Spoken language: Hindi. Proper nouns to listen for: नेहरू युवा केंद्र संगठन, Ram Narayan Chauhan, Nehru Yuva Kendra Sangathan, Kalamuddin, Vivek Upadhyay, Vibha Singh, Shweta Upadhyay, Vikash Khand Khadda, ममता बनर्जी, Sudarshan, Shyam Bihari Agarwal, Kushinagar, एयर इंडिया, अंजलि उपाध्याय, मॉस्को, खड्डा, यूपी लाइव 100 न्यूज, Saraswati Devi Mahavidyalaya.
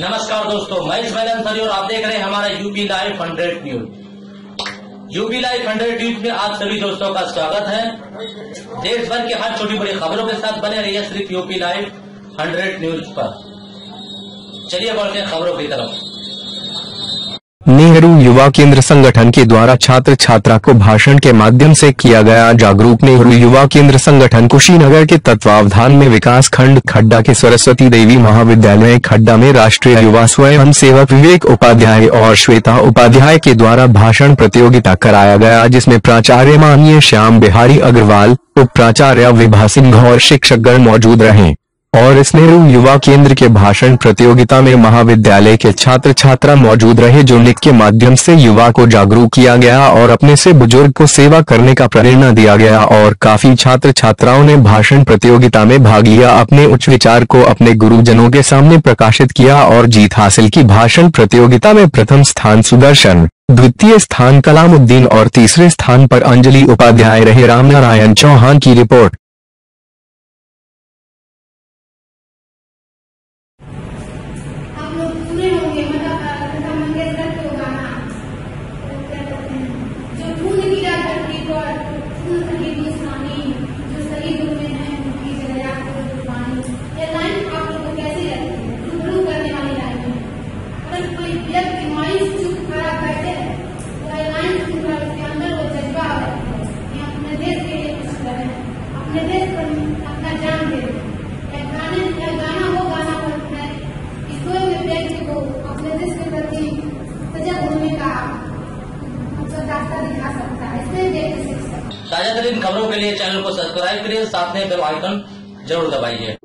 नमस्कार दोस्तों, मैं शैलेंद्र सर और आप देख रहे हैं हमारा यूपी लाइव 100 न्यूज। यूपी लाइव 100 न्यूज में आप सभी दोस्तों का स्वागत है। देश भर के हर छोटी बड़ी खबरों के साथ बने रहिए सिर्फ यूपी लाइव 100 न्यूज पर। चलिए बढ़ते हैं खबरों की तरफ। नेहरू युवा केंद्र संगठन के द्वारा छात्र छात्रा को भाषण के माध्यम से किया गया जागरूक। नेहरू युवा केंद्र संगठन कुशीनगर के तत्वावधान में विकास खंड खड्डा के सरस्वती देवी महाविद्यालय खड्डा में राष्ट्रीय युवा स्वयं सेवक विवेक उपाध्याय और श्वेता उपाध्याय के द्वारा भाषण प्रतियोगिता कराया गया, जिसमें प्राचार्य माननीय श्याम बिहारी अग्रवाल, उप प्राचार्य विभा सिंह और शिक्षकगण मौजूद रहे। और इस नेहरू युवा केंद्र के भाषण प्रतियोगिता में महाविद्यालय के छात्र छात्रा मौजूद रहे, जो निक के माध्यम से युवा को जागरूक किया गया और अपने से बुजुर्ग को सेवा करने का प्रेरणा दिया गया। और काफी छात्र छात्राओं ने भाषण प्रतियोगिता में भाग लिया, अपने उच्च विचार को अपने गुरुजनों के सामने प्रकाशित किया और जीत हासिल की। भाषण प्रतियोगिता में प्रथम स्थान सुदर्शन, द्वितीय स्थान कलामुद्दीन और तीसरे स्थान पर अंजलि उपाध्याय रहे। राम नारायण चौहान की रिपोर्ट। ताजा तरीन खबरों के लिए चैनल को सब्सक्राइब करिए, साथ में बेल आइकन जरूर दबाइए।